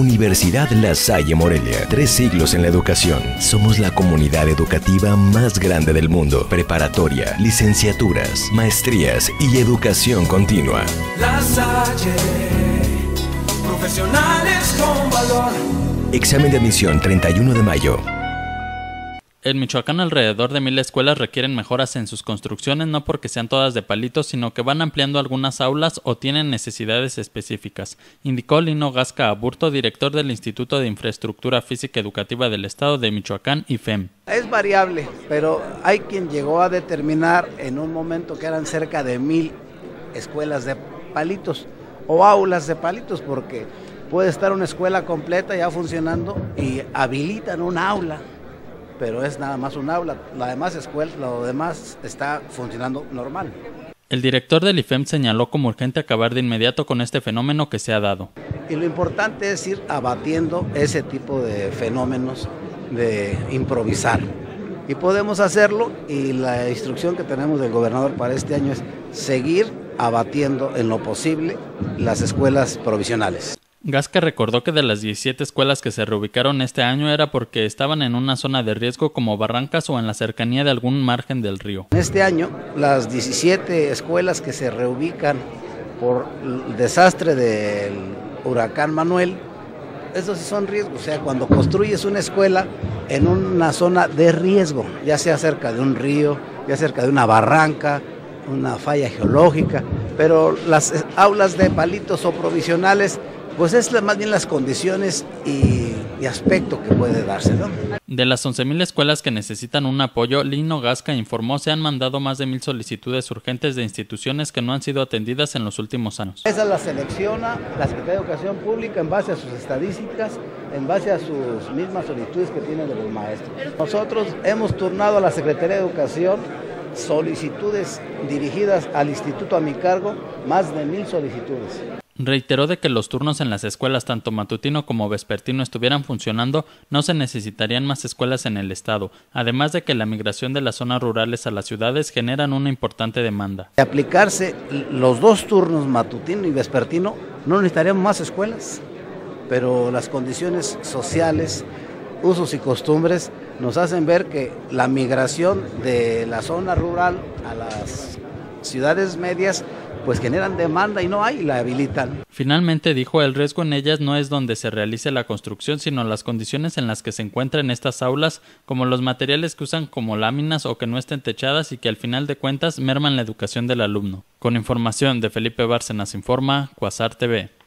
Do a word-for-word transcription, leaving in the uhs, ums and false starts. Universidad La Salle Morelia. Tres siglos en la educación. Somos la comunidad educativa más grande del mundo. Preparatoria, licenciaturas, maestrías y educación continua. La Salle, profesionales con valor. Examen de admisión treinta y uno de mayo. En Michoacán alrededor de mil escuelas requieren mejoras en sus construcciones, no porque sean todas de palitos, sino que van ampliando algunas aulas o tienen necesidades específicas, indicó Lino Gasca Aburto, director del Instituto de Infraestructura Física Educativa del Estado de Michoacán, I F E M. Es variable, pero hay quien llegó a determinar en un momento que eran cerca de mil escuelas de palitos o aulas de palitos, porque puede estar una escuela completa ya funcionando y habilitan un aula, pero es nada más un aula, la demás escuela, lo demás está funcionando normal. El director del I F E M señaló como urgente acabar de inmediato con este fenómeno que se ha dado. Y lo importante es ir abatiendo ese tipo de fenómenos de improvisar. Y podemos hacerlo, y la instrucción que tenemos del gobernador para este año es seguir abatiendo en lo posible las escuelas provisionales. Gasca recordó que de las diecisiete escuelas que se reubicaron este año era porque estaban en una zona de riesgo como barrancas o en la cercanía de algún margen del río. Este año, las diecisiete escuelas que se reubican por el desastre del huracán Manuel, esos sí son riesgos, o sea, cuando construyes una escuela en una zona de riesgo, ya sea cerca de un río, ya cerca de una barranca, una falla geológica, pero las aulas de palitos o provisionales, pues es más bien las condiciones y, y aspecto que puede darse, ¿no? De las once mil escuelas que necesitan un apoyo, Lino Gasca informó, se han mandado más de mil solicitudes urgentes de instituciones que no han sido atendidas en los últimos años. Esas las selecciona la Secretaría de Educación Pública en base a sus estadísticas, en base a sus mismas solicitudes que tienen de los maestros. Nosotros hemos turnado a la Secretaría de Educación solicitudes dirigidas al instituto a mi cargo, más de mil solicitudes. Reiteró de que los turnos en las escuelas tanto matutino como vespertino estuvieran funcionando, no se necesitarían más escuelas en el estado, además de que la migración de las zonas rurales a las ciudades generan una importante demanda. De aplicarse los dos turnos matutino y vespertino, no necesitaríamos más escuelas, pero las condiciones sociales, usos y costumbres nos hacen ver que la migración de la zona rural a las ciudades medias pues generan demanda y no hay, la habilitan. Finalmente dijo, el riesgo en ellas no es donde se realice la construcción, sino las condiciones en las que se encuentran estas aulas, como los materiales que usan como láminas o que no estén techadas y que al final de cuentas merman la educación del alumno. Con información de Felipe Bárcenas, informa Cuasar T V.